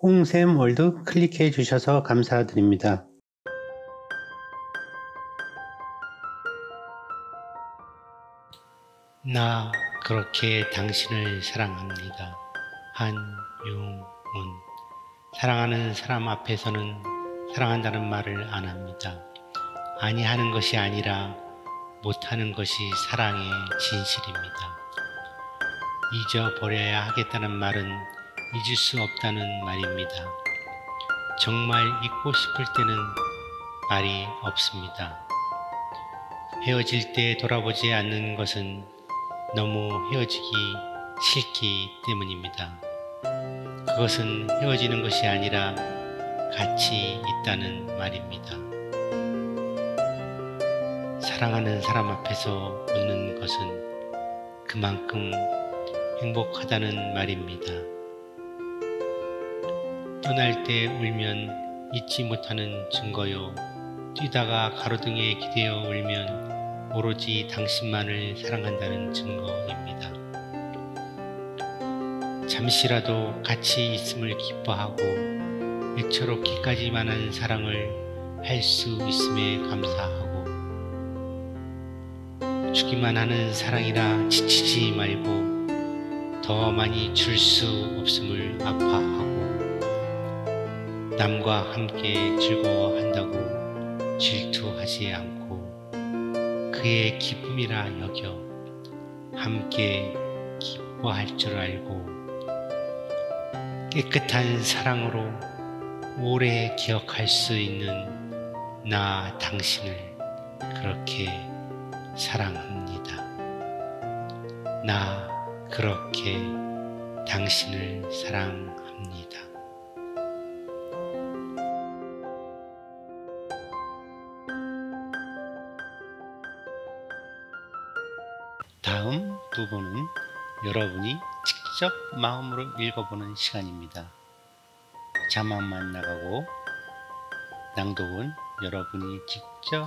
홍샘월드 클릭해 주셔서 감사드립니다. 나 그렇게 당신을 사랑합니다. 한용운. 사랑하는 사람 앞에서는 사랑한다는 말을 안 합니다. 아니하는 것이 아니라 못하는 것이 사랑의 진실입니다. 잊어버려야 하겠다는 말은 잊을 수 없다는 말입니다. 정말 잊고 싶을 때는 말이 없습니다. 헤어질 때 돌아보지 않는 것은 너무 헤어지기 싫기 때문입니다. 그것은 헤어지는 것이 아니라 같이 있다는 말입니다. 사랑하는 사람 앞에서 웃는 것은 그만큼 행복하다는 말입니다. 떠날 때 울면 잊지 못하는 증거요. 뛰다가 가로등에 기대어 울면 오로지 당신만을 사랑한다는 증거입니다. 잠시라도 같이 있음을 기뻐하고 애처롭기까지만한 사랑을 할 수 있음에 감사하고 주기만 하는 사랑이라 지치지 말고 더 많이 줄 수 없음을 아파하고 남과 함께 즐거워한다고 질투하지 않고 그의 기쁨이라 여겨 함께 기뻐할 줄 알고 깨끗한 사랑으로 오래 기억할 수 있는 나 당신을 그렇게 사랑합니다. 나 그렇게 당신을 사랑합니다. 다음 두 번은 여러분이 직접 마음으로 읽어보는 시간입니다. 자막만 나가고 낭독은 여러분이 직접.